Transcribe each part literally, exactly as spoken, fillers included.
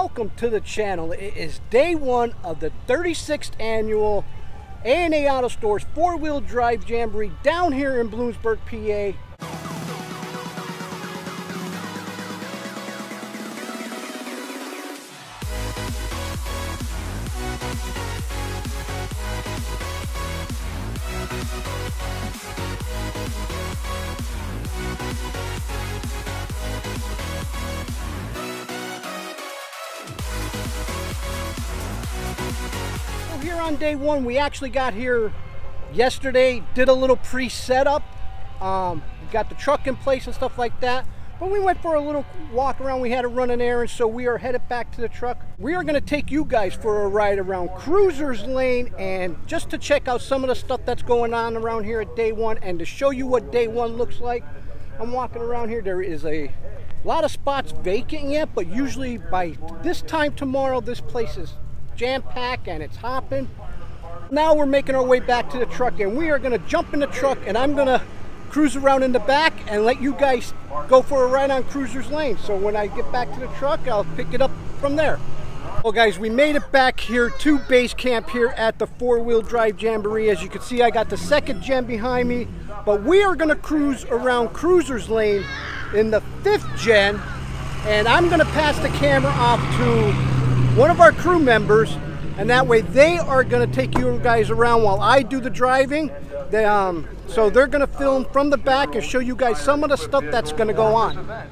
Welcome to the channel. It is day one of the thirty-sixth annual A and A Auto Stores four-wheel drive jamboree down here in Bloomsburg, P A. Here on day one, we actually got here yesterday, did a little pre-setup, um, got the truck in place and stuff like that, but we went for a little walk around. We had to run an errand, so we are headed back to the truck. We are going to take you guys for a ride around Cruisers Lane and just to check out some of the stuff that's going on around here at day one and to show you what day one looks like. I'm walking around here. There is a lot of spots vacant yet, but usually by this time tomorrow this place is jam-packed and it's hopping. Now we're making our way back to the truck and we are gonna jump in the truck and I'm gonna cruise around in the back and let you guys go for a ride on Cruisers Lane. So when I get back to the truck, I'll pick it up from there. Well guys, we made it back here to base camp here at the four-wheel drive jamboree. As you can see, I got the second gem behind me, but we are gonna cruise around Cruisers Lane in the fifth gen and I'm gonna pass the camera off to one of our crew members, and that way they are going to take you guys around while I do the driving. They, um, so they're going to film from the back and show you guys some of the stuff that's going to go on.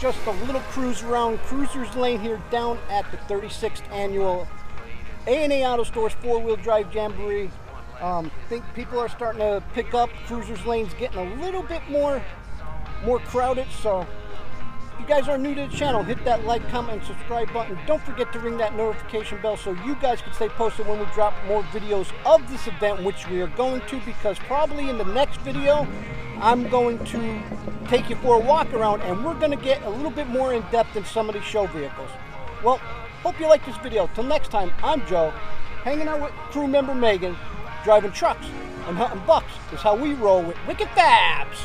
just a little cruise around Cruisers Lane here down at the thirty-sixth annual A and A Auto Stores four-wheel drive jamboree. Um, think people are starting to pick up. Cruisers Lane's getting a little bit more, more crowded. So if you guys are new to the channel, hit that like, comment, and subscribe button. Don't forget to ring that notification bell so you guys can stay posted when we drop more videos of this event, which we are going to, because probably in the next video, I'm going to take you for a walk around and we're going to get a little bit more in depth in some of these show vehicles. Well, hope you like this video. Till next time, I'm Joe, hanging out with crew member Megan, driving trucks and hunting bucks is how we roll with Wicked Fabz.